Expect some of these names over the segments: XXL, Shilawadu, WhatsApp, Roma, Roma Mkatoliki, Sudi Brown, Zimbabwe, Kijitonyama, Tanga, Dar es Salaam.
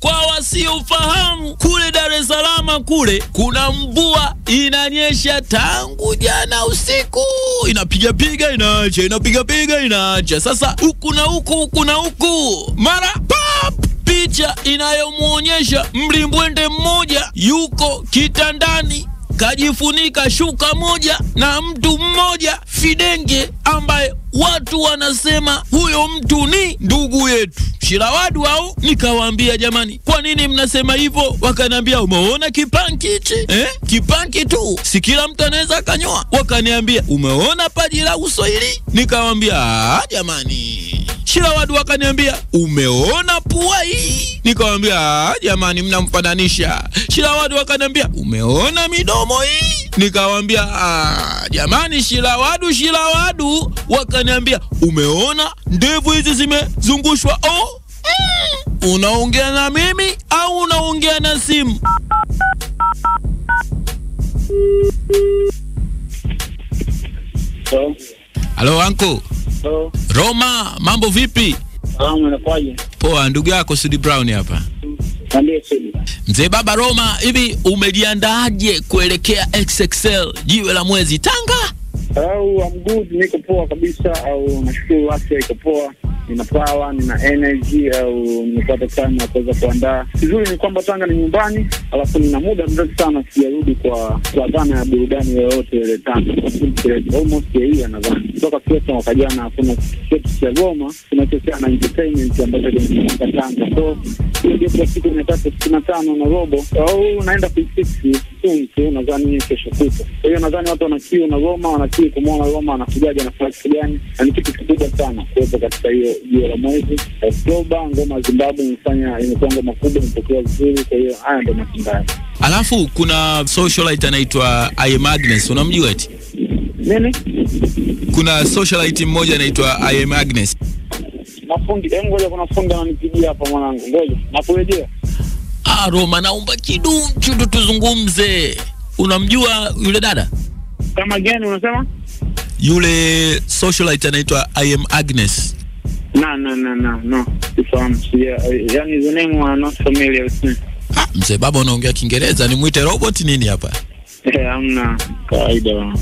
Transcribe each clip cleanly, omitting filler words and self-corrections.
Kwa wasiofahamu kule Dar es Salaam kule kuna mvua inanyesha tangu jana usiku, inapiga inaacha, inapiga inaacha. Sasa huku na huku mara pop picha inayomuonyesha mlimbwende mmoja yuko kitandani kajifunika shuka moja na mtu mmoja fidenge ambaye watu wanasema huyo mtu ni ndugu yetu Shilawadu au. Nikawaambia jamani, kwa nini mnasema hivyo? Wakaniambia umeona kipanki hichi? Kipanki tu, si kila mtu anaweza kanyoa. Wakaniambia umeona paji la uso hili? Nikawaambia jamani. Shilawadu wakaniambia umeona pua hii? Nikawaambia jamani, mnamfananisha. Shilawadu wakaniambia umeona midomo hii? Nikawaambia jamani. Shilawadu wakaniambia umeona ndevu hizi zimezungushwa? Unaongea na mimi au unaongea na simu? Hello uncle. Hello. Roma, mambo vipi? Salamu nakwaje. Poa, ndugu yako Sudi Brown hapa. Mzee baba Roma, hivi umejiandaaje kuelekea XXL jiwe la mwezi Tanga? I'm good, niko poa kabisa. Nashukuru afya iko poa. Nina power, nina energy, nimepata time ya kuweza kuandaa. Kizuri ni kwamba Tanga ni nyumbani, alafu nina muda mrefu sana sijarudi kwa dhana ya burudani yoyote ile Tanga. Almost year nadhani. Kutoka kesho mwaka jana hakuna kitu cha Roma, tunachosema na entertainment ambayo ni Tanga. So, ndio kwa siku ya 365 na robo, au naenda P6 tunzo nadhani kesho kutwa. Kwa hiyo nadhani watu wanakiu na Roma, wanakiu kumwona Roma anakujaje na fasi gani? Na ni kitu kikubwa sana kuwepo katika hiyo jiwe la mwezi. Oktoba ngoma Zimbabwe imefanya imekuwa makubwa, imepokea vizuri. Kwa hiyo haya ndio matunda. Alafu kuna socialite anaitwa I Am Agnes, unamjua eti? Nini? Kuna socialite mmoja anaitwa I Am Agnes. Mafundi, ngoja kuna fundi ananipigia hapa mwanangu. Ngoja, nakurejea. Roma, naomba kidogo tuzungumze. Unamjua yule dada? Kama gani unasema? Yule socialite anaitwa I Am Agnes. No. Yani his name was not familiar with me. Mzee baba unaongea Kiingereza, ni muite robot nini hapa? Hamna kaida.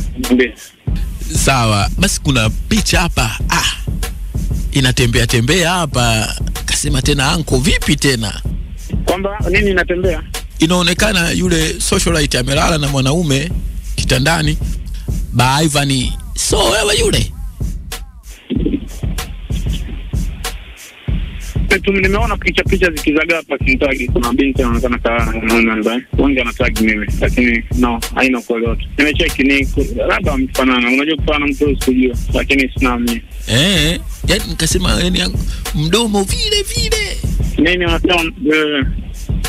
Sawa, basi kuna picha hapa. Inatembea hapa. Kasema tena anko vipi tena? Kwamba nini inatembea? Inaonekana yule socialite amelala na mwanaume kitandani. Baivani. So wewe yule tumeona picha zikizagaa hapa kimtagi. Kuna binti anaonekana kama ndani. Wengi anatagi mimi, lakini no, haina kuelewa. Nimecheck ni labda mfanana. Unajua kufana mtu usijue, lakini sina mimi. Yaani nikasema yani mdomo vile. Nini unasema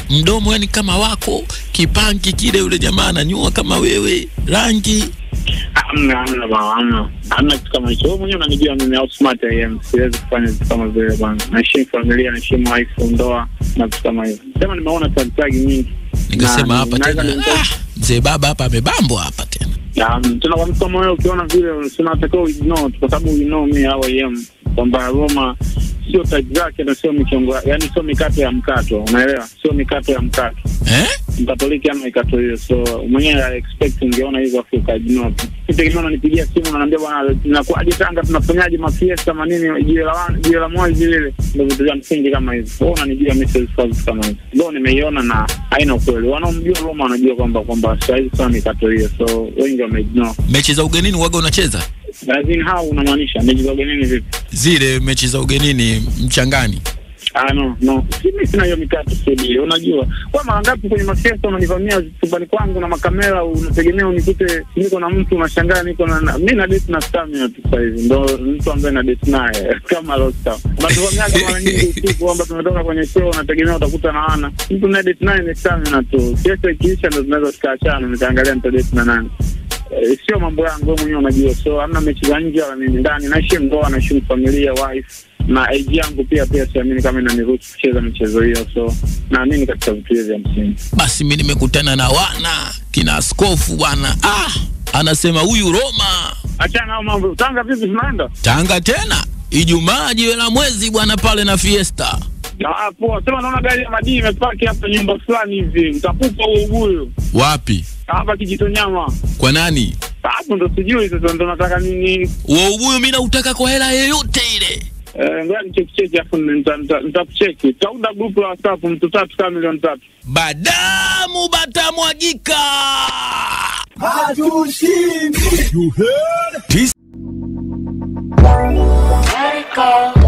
mdomo yani kama wako, kipangi kile yule jamaa ananyua kama wewe, rangi. Amna kama hiyo mwenyewe unanijua mimi au smart I am. Siwezi kufanya vitu kama vile bwana. Naishi familia, naishi wife, ndoa na vitu kama hivyo. Sema nimeona tag nyingi. Nikasema hapa tena. Mzee baba hapa amebambo hapa tena. Tuna kwa mtu kama wewe ukiona vile unasema atakao ignore kwa sababu you know me how I am. Kwamba Roma sio tag zake na sio mchongo. Yaani sio mikato ya mkato, unaelewa? Sio mikato ya mkato. Mtatoliki ama ikato hiyo. So mwenyewe I expect ungeona hizo Afrika ignore. Nitegemea unanipigia simu unaniambia bwana tunakuwa aje Tanga, tunafanyaje mafiesta manini jiwe la mwezi lile, ndio vitu vya msingi kama hizo. Wewe unanijia message first kama hizo. Ndio nimeiona na haina kweli. Wanaomjua Roma wanajua kwamba size sana ikato hiyo. So wengi wameignore. Mechi za ugenini waga unacheza? Lazima hao unamaanisha mechi za ugenini vipi? Zile mechi za ugenini mchangani. No. Mimi sina hiyo mikato sisi. Unajua, kwa mara ngapi kwenye masiesta unanivamia chumbani kwangu na makamera, unategemea unikute niko na mtu unashangaa niko na mimi na date na stamina tu sasa hivi. Ndio mtu ambaye na date naye kama rosta. Unatuvamia kama nyingi usiku kwamba tumetoka kwenye show unategemea utakuta na ana. Mtu na date naye ni stamina tu. Sasa ikiisha ndio tunaweza tukaachana, nitaangalia nita date na nani. Sio mambo yangu mwenyewe unajua. So hamna mechi za nje wala nini ndani. Naishi ndoa, naishi familia, wife. Na age yangu pia siamini kama inaniruhusu kucheza michezo hiyo. So naamini katika vitu hivi vya msingi. Basi mimi nimekutana na wana kina askofu bwana. Anasema huyu Roma Achana mambo. Tanga vipi zinaenda? Tanga tena. Ijumaa jiwe la mwezi bwana pale na fiesta. Ah poa, sema naona gari ya madini imepaki hapa nyumba fulani hivi. Utapupa huo ubuyu. Wapi? Hapa Kijitonyama. Kwa nani? Hapo ndo sijui sasa ndo nataka nini. Huo ubuyu mimi nautaka kwa hela yoyote ile. Ngani check hapo nitakucheck. Taunda group la WhatsApp mtu 3 milioni 3. Badamu batamwagika. Hatushindi. You heard? This. Let it go.